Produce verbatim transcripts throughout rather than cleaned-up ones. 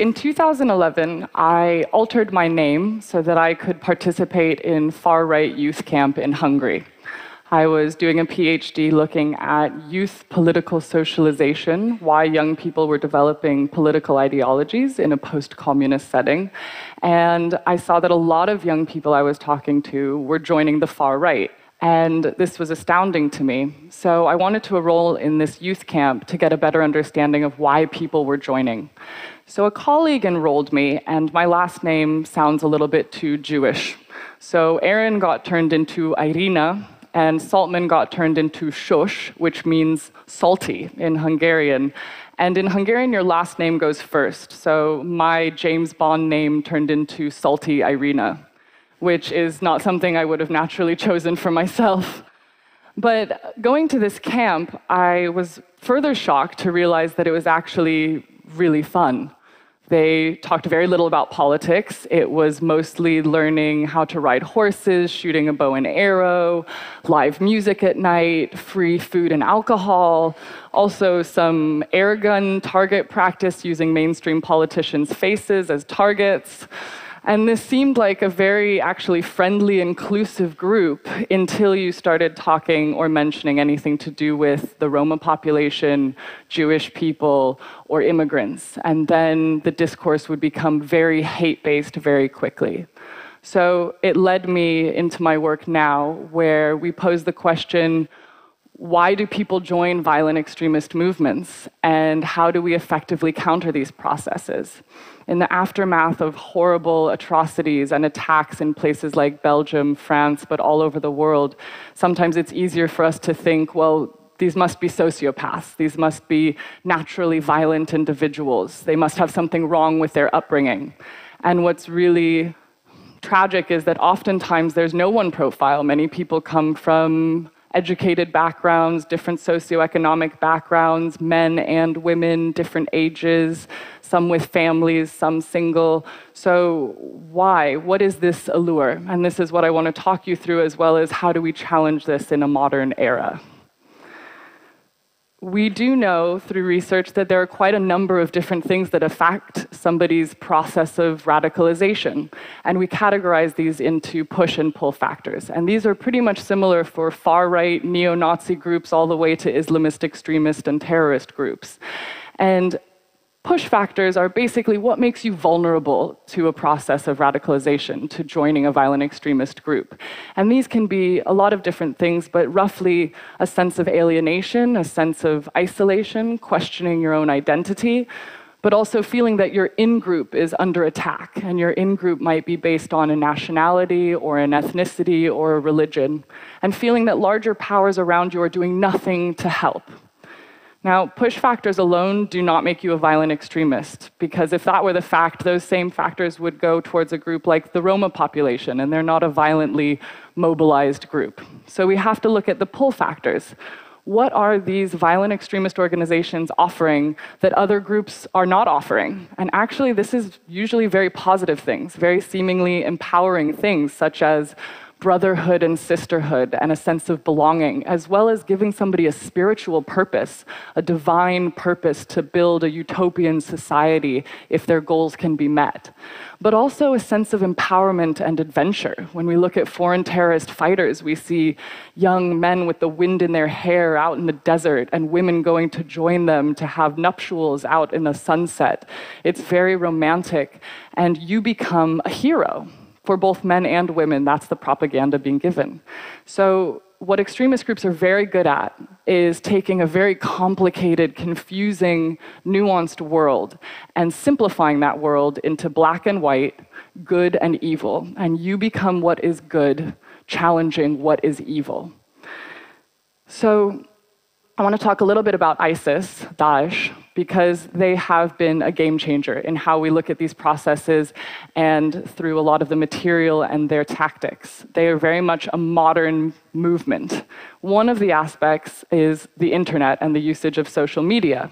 in two thousand eleven, I altered my name so that I could participate in far-right youth camp in Hungary. I was doing a PhD looking at youth political socialization, why young people were developing political ideologies in a post-communist setting. And I saw that a lot of young people I was talking to were joining the far right. And this was astounding to me. So I wanted to enroll in this youth camp to get a better understanding of why people were joining. So a colleague enrolled me, and my last name sounds a little bit too Jewish. So Aaron got turned into Irina, and Saltman got turned into Shush, which means salty in Hungarian. And in Hungarian, your last name goes first. So my James Bond name turned into Salty Irina, which is not something I would have naturally chosen for myself. But going to this camp, I was further shocked to realize that it was actually really fun. They talked very little about politics. It was mostly learning how to ride horses, shooting a bow and arrow, live music at night, free food and alcohol, also some airgun target practice using mainstream politicians' faces as targets. And this seemed like a very actually friendly, inclusive group until you started talking or mentioning anything to do with the Roma population, Jewish people, or immigrants. And then the discourse would become very hate-based very quickly. So it led me into my work now, where we pose the question, why do people join violent extremist movements, and how do we effectively counter these processes? In the aftermath of horrible atrocities and attacks in places like Belgium, France, but all over the world, sometimes it's easier for us to think, well, these must be sociopaths. These must be naturally violent individuals. They must have something wrong with their upbringing. And what's really tragic is that oftentimes there's no one profile. Many people come from educated backgrounds, different socioeconomic backgrounds, men and women, different ages, some with families, some single. So why? What is this allure? And this is what I want to talk you through, as well as how do we challenge this in a modern era. We do know through research that there are quite a number of different things that affect somebody's process of radicalization. And we categorize these into push and pull factors. And these are pretty much similar for far-right, neo-Nazi groups all the way to Islamist, extremist, and terrorist groups. And push factors are basically what makes you vulnerable to a process of radicalization, to joining a violent extremist group. And these can be a lot of different things, but roughly a sense of alienation, a sense of isolation, questioning your own identity, but also feeling that your in-group is under attack, and your in-group might be based on a nationality or an ethnicity or a religion, and feeling that larger powers around you are doing nothing to help. Now, push factors alone do not make you a violent extremist, because if that were the fact, those same factors would go towards a group like the Roma population, and they're not a violently mobilized group. So we have to look at the pull factors. What are these violent extremist organizations offering that other groups are not offering? And actually, this is usually very positive things, very seemingly empowering things, such as brotherhood and sisterhood and a sense of belonging, as well as giving somebody a spiritual purpose, a divine purpose to build a utopian society if their goals can be met. But also a sense of empowerment and adventure. When we look at foreign terrorist fighters, we see young men with the wind in their hair out in the desert and women going to join them to have nuptials out in the sunset. It's very romantic, and you become a hero. For both men and women, that's the propaganda being given. So what extremist groups are very good at is taking a very complicated, confusing, nuanced world and simplifying that world into black and white, good and evil. And you become what is good, challenging what is evil. So I want to talk a little bit about ISIS, Daesh, because they have been a game changer in how we look at these processes and through a lot of the material and their tactics. They are very much a modern movement. One of the aspects is the internet and the usage of social media.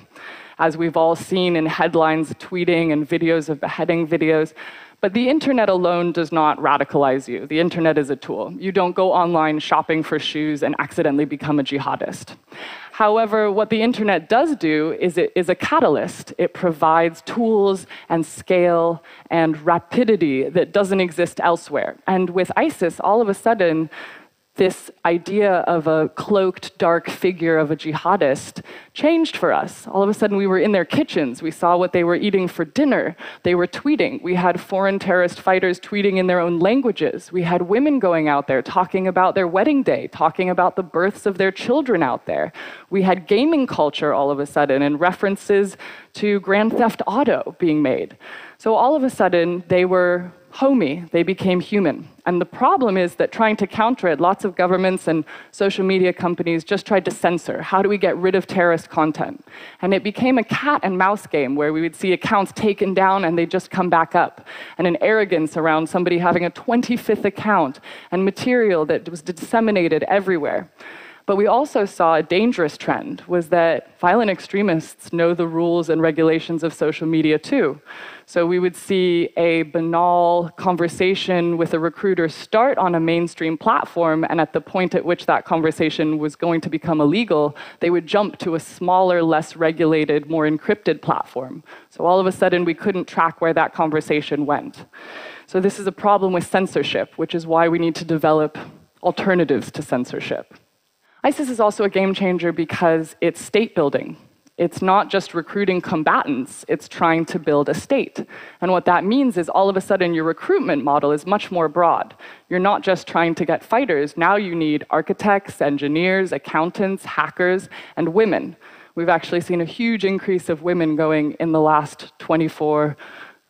As we've all seen in headlines, tweeting and videos of beheading videos, But the internet alone does not radicalize you. The internet is a tool. You don't go online shopping for shoes and accidentally become a jihadist. However, what the internet does do is it is a catalyst. It provides tools and scale and rapidity that doesn't exist elsewhere. And with ISIS, all of a sudden, this idea of a cloaked, dark figure of a jihadist changed for us. All of a sudden, we were in their kitchens. We saw what they were eating for dinner. They were tweeting. We had foreign terrorist fighters tweeting in their own languages. We had women going out there talking about their wedding day, talking about the births of their children out there. We had gaming culture all of a sudden and references to Grand Theft Auto being made. So all of a sudden, they were homey. They became human. And the problem is that trying to counter it, lots of governments and social media companies just tried to censor. How do we get rid of terrorist content? And it became a cat and mouse game where we would see accounts taken down and they just come back up. And an arrogance around somebody having a twenty-fifth account and material that was disseminated everywhere. But we also saw a dangerous trend, was that violent extremists know the rules and regulations of social media too. So we would see a banal conversation with a recruiter start on a mainstream platform, and at the point at which that conversation was going to become illegal, they would jump to a smaller, less regulated, more encrypted platform. So all of a sudden, we couldn't track where that conversation went. So this is a problem with censorship, which is why we need to develop alternatives to censorship. ISIS is also a game changer because it's state building. It's not just recruiting combatants, it's trying to build a state. And what that means is all of a sudden your recruitment model is much more broad. You're not just trying to get fighters, now you need architects, engineers, accountants, hackers, and women. We've actually seen a huge increase of women going in the last twenty-four,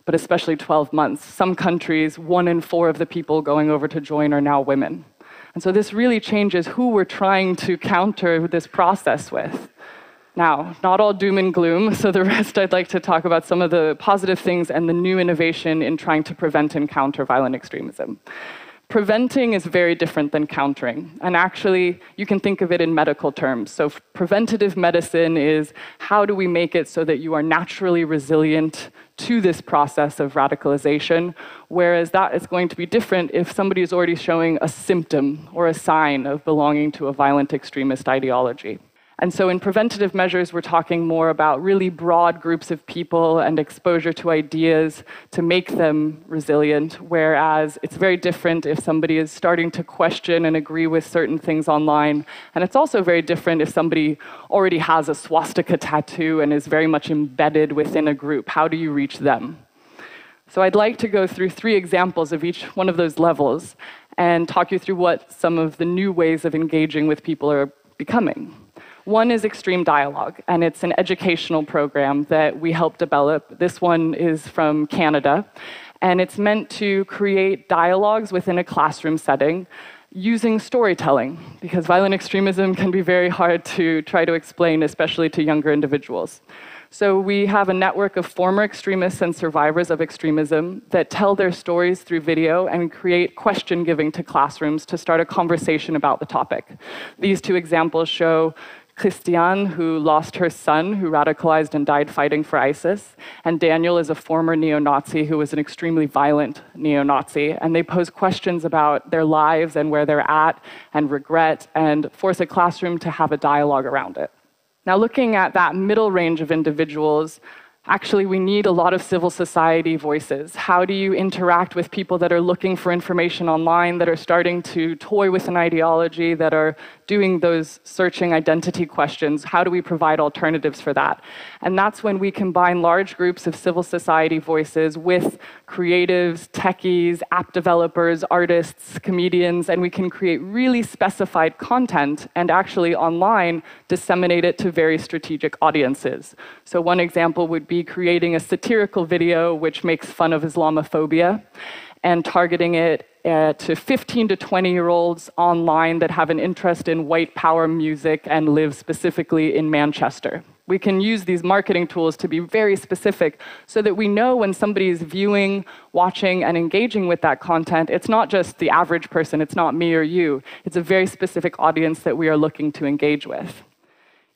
but especially twelve months. Some countries, one in four of the people going over to join are now women. And so this really changes who we're trying to counter this process with. Now, not all doom and gloom, so the rest I'd like to talk about some of the positive things and the new innovation in trying to prevent and counter violent extremism. Preventing is very different than countering. And actually, you can think of it in medical terms. So preventative medicine is how do we make it so that you are naturally resilient to this process of radicalization, whereas that is going to be different if somebody is already showing a symptom or a sign of belonging to a violent extremist ideology. And so in preventative measures, we're talking more about really broad groups of people and exposure to ideas to make them resilient, whereas it's very different if somebody is starting to question and agree with certain things online. And it's also very different if somebody already has a swastika tattoo and is very much embedded within a group. How do you reach them? So I'd like to go through three examples of each one of those levels and talk you through what some of the new ways of engaging with people are becoming. One is Extreme Dialogue, and it's an educational program that we help develop. This one is from Canada, and it's meant to create dialogues within a classroom setting using storytelling, because violent extremism can be very hard to try to explain, especially to younger individuals. So we have a network of former extremists and survivors of extremism that tell their stories through video and create question giving to classrooms to start a conversation about the topic. These two examples show Christiane, who lost her son, who radicalized and died fighting for ISIS, and Daniel is a former neo-Nazi who was an extremely violent neo-Nazi, and they pose questions about their lives and where they're at, and regret, and force a classroom to have a dialogue around it. Now, looking at that middle range of individuals, actually, we need a lot of civil society voices. How do you interact with people that are looking for information online, that are starting to toy with an ideology, that are doing those searching identity questions? How do we provide alternatives for that? And that's when we combine large groups of civil society voices with creatives, techies, app developers, artists, comedians, and we can create really specified content and actually online disseminate it to very strategic audiences. So one example would be be creating a satirical video which makes fun of Islamophobia and targeting it uh, to fifteen to twenty-year-olds online that have an interest in white power music and live specifically in Manchester. We can use these marketing tools to be very specific so that we know when somebody is viewing, watching, and engaging with that content, it's not just the average person, it's not me or you. It's a very specific audience that we are looking to engage with.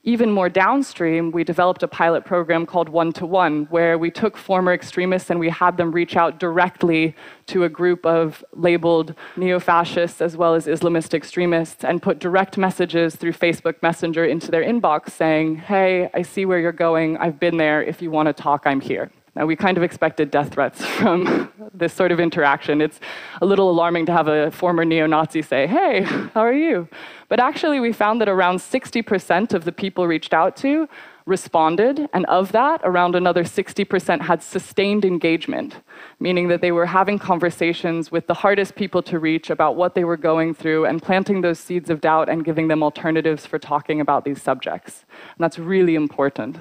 Even more downstream, we developed a pilot program called One to One, where we took former extremists and we had them reach out directly to a group of labeled neo-fascists as well as Islamist extremists and put direct messages through Facebook Messenger into their inbox saying, hey, I see where you're going, I've been there, if you want to talk, I'm here. Now, we kind of expected death threats from this sort of interaction. It's a little alarming to have a former neo-Nazi say, hey, how are you? But actually, we found that around sixty percent of the people reached out to responded, and of that, around another sixty percent had sustained engagement, meaning that they were having conversations with the hardest people to reach about what they were going through and planting those seeds of doubt and giving them alternatives for talking about these subjects. And that's really important.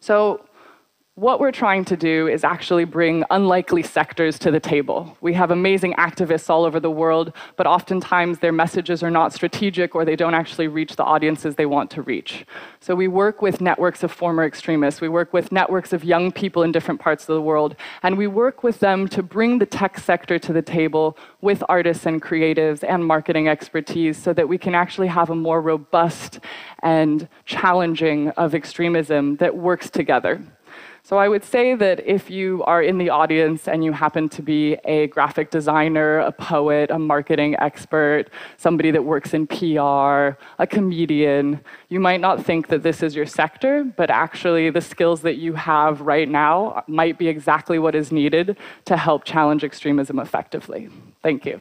So, what we're trying to do is actually bring unlikely sectors to the table. We have amazing activists all over the world, but oftentimes their messages are not strategic or they don't actually reach the audiences they want to reach. So we work with networks of former extremists, we work with networks of young people in different parts of the world, and we work with them to bring the tech sector to the table with artists and creatives and marketing expertise so that we can actually have a more robust and challenging of extremism that works together. So I would say that if you are in the audience and you happen to be a graphic designer, a poet, a marketing expert, somebody that works in P R, a comedian, you might not think that this is your sector, but actually the skills that you have right now might be exactly what is needed to help challenge extremism effectively. Thank you.